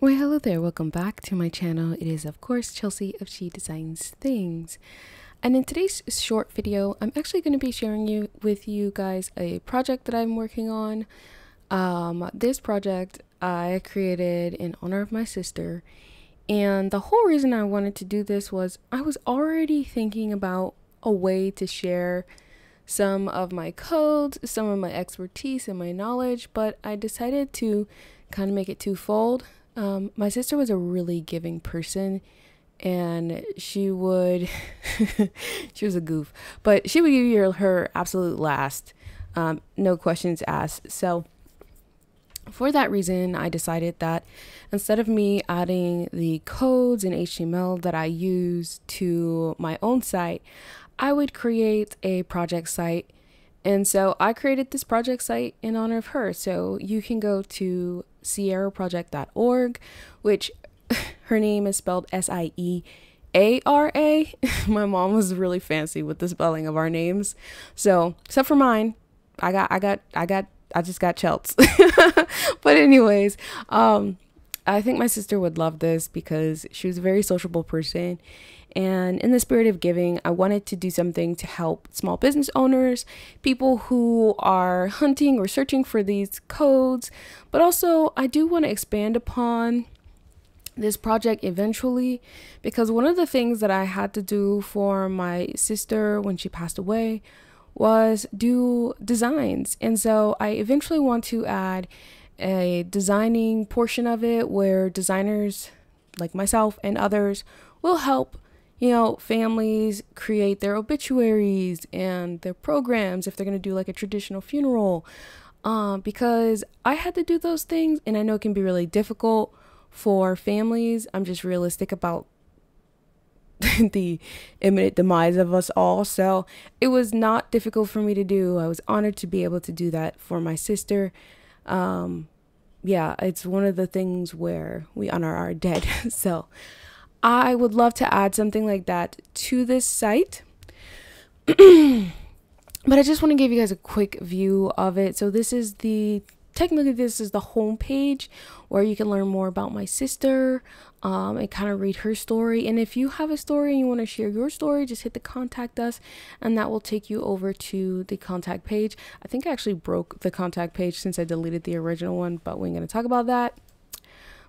Well, hello there, welcome back to my channel. It is of course Chelsea of She Designs Things, and in today's short video I'm actually going to be sharing with you guys a project that I'm working on. This project I created in honor of my sister, and the whole reason I wanted to do this was I was already thinking about a way to share some of my code, some of my expertise and my knowledge, but I decided to kind of make it twofold. My sister was a really giving person, and she would she was a goof, but she would give you her absolute last, no questions asked. So for that reason, I decided that instead of me adding the codes in HTML that I use to my own site, I would create a project site. And so I created this project site in honor of her. So you can go to SiearaProject.org, which her name is spelled S-I-E-A-R-A. My mom was really fancy with the spelling of our names. So except for mine, I just got Chelsea. But anyways, I think my sister would love this because she was a very sociable person, and in the spirit of giving, I wanted to do something to help small business owners, people who are hunting or searching for these codes. But also I do want to expand upon this project eventually, because one of the things that I had to do for my sister when she passed away was do designs. And so I eventually want to add a designing portion of it where designers like myself and others will help, you know, families create their obituaries and their programs if they're going to do like a traditional funeral, because I had to do those things, and I know it can be really difficult for families. I'm just realistic about the imminent demise of us all, so it was not difficult for me to do. I was honored to be able to do that for my sister. Yeah, it's one of the things where we honor our dead. So I would love to add something like that to this site. But I just want to give you guys a quick view of it. So this is the, technically this is the home page where you can learn more about my sister, and kind of read her story. And if you have a story and you want to share your story, just hit the contact us, and that will take you over to the contact page. I think I actually broke the contact page since I deleted the original one, but we're going to talk about that.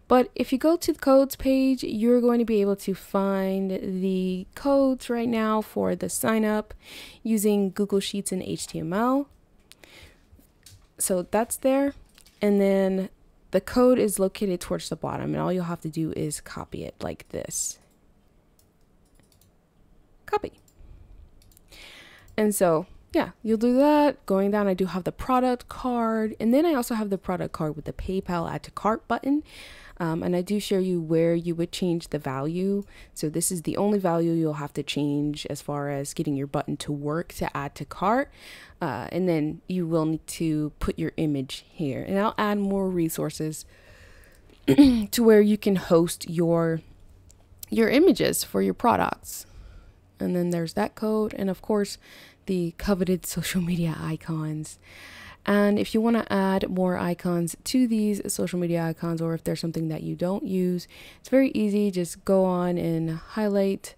But if you go to the codes page, you're going to be able to find the codes right now for the sign up using Google Sheets and HTML. So that's there, and then the code is located towards the bottom, and all you'll have to do is copy it like this. Copy. And so yeah, you'll do that. Going down, I do have the product card, and then I also have the product card with the PayPal add to cart button, and I do show you where you would change the value. So this is the only value you'll have to change as far as getting your button to work to add to cart, and then you will need to put your image here, and I'll add more resources to where you can host your images for your products. And then there's that code, and of course the coveted social media icons. And if you want to add more icons to these social media icons, or if there's something that you don't use, it's very easy. Just go on and highlight,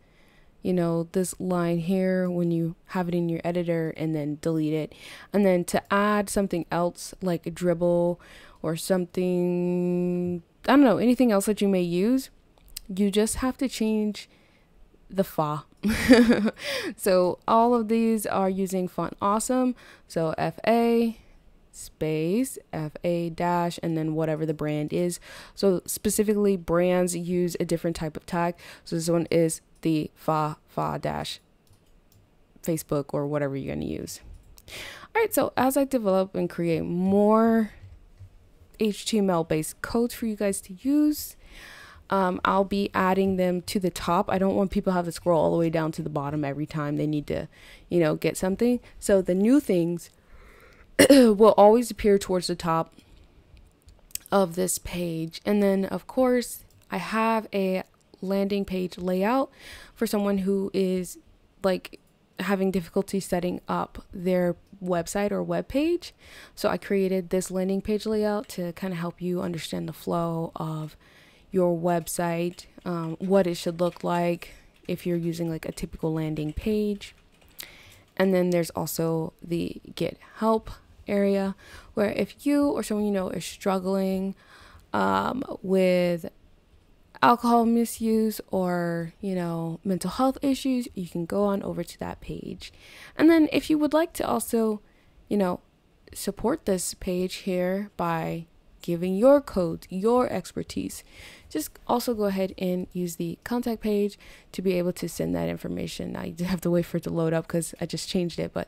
you know, this line here when you have it in your editor, and then delete it. And then to add something else like a dribble or something, I don't know, anything else that you may use, you just have to change the font. So all of these are using Font Awesome. So FA space FA dash and then whatever the brand is. So specifically brands use a different type of tag. So this one is the fa dash Facebook or whatever you're going to use. All right, so as I develop and create more HTML based codes for you guys to use, I'll be adding them to the top. I don't want people to have to scroll all the way down to the bottom every time they need to, you know, get something. So the new things will always appear towards the top of this page. And then of course I have a landing page layout for someone who is like having difficulty setting up their website or web page. So I created this landing page layout to kind of help you understand the flow of, your website, what it should look like if you're using like a typical landing page. And then there's also the get help area, where if you or someone you know is struggling with alcohol misuse or, you know, mental health issues, you can go on over to that page. And then if you would like to also, you know, support this page here by giving your codes, your expertise, just also go ahead and use the contact page to be able to send that information. Now you do have to wait for it to load up because I just changed it, but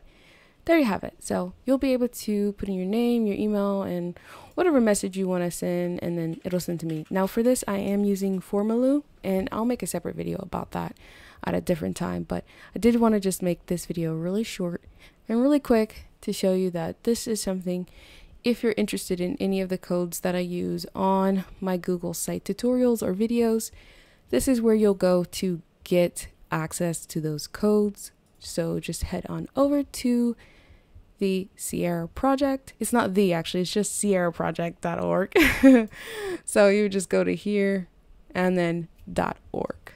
there you have it. So you'll be able to put in your name, your email, and whatever message you want to send, and then it'll send to me. Now for this, I am using Formaloo, and I'll make a separate video about that at a different time, but I did want to just make this video really short and really quick to show you that this is something, if you're interested in any of the codes that I use on my Google site tutorials or videos, this is where you'll go to get access to those codes. So just head on over to the Sierra Project. It's not the, actually, it's just SiearaProject.org. So you just go to here and then .org.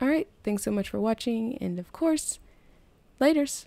All right, thanks so much for watching, and of course, laters.